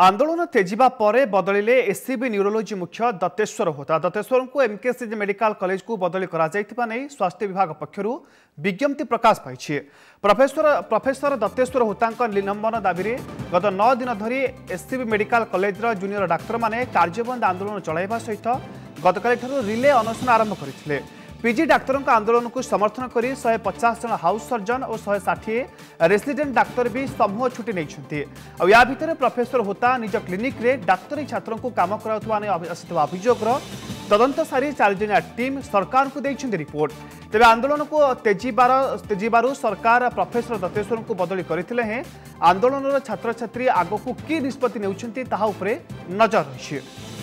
आंदोलन तेजिबा परे बदलिले एससीबी न्यूरोलोजी मुख्य दत्तेश्वर होता दत्तेश्वर को एमकेसीजी मेडिकल कॉलेज को बदली करा नहीं स्वास्थ्य विभाग पक्षर विज्ञप्ति प्रकाश पाई। प्रोफेसर दत्तेश्वर होता निलंबन दाबी में गत 9 दिन धरी एससीबी मेडिकल कॉलेज जूनियर डाक्तर माने कार्यबंद आंदोलन चलाइबा सहित गतकाली रिले अनशन आरंभ करथिले। पीजी डाक्तर आंदोलन को समर्थन कर 150 जन हाउस सर्जन और 160 रेसिडेंट डाक्तर भी समूह छुट्टी नहीं। या भितर प्रोफेसर होता निज क्लिनिक रे डाक्तरी छात्र को काम कराउथवा अभियोग तदंत सारी 4 जनिया टीम सरकार को देखें रिपोर्ट। तेज आंदोलन को तेजिबार सरकार प्रोफेसर दत्तेश्वर को बदली करते हैं। आंदोलन छात्र छात्री आगक कि निष्पत्ति नेउछंती ताहा उपरे नजर रही।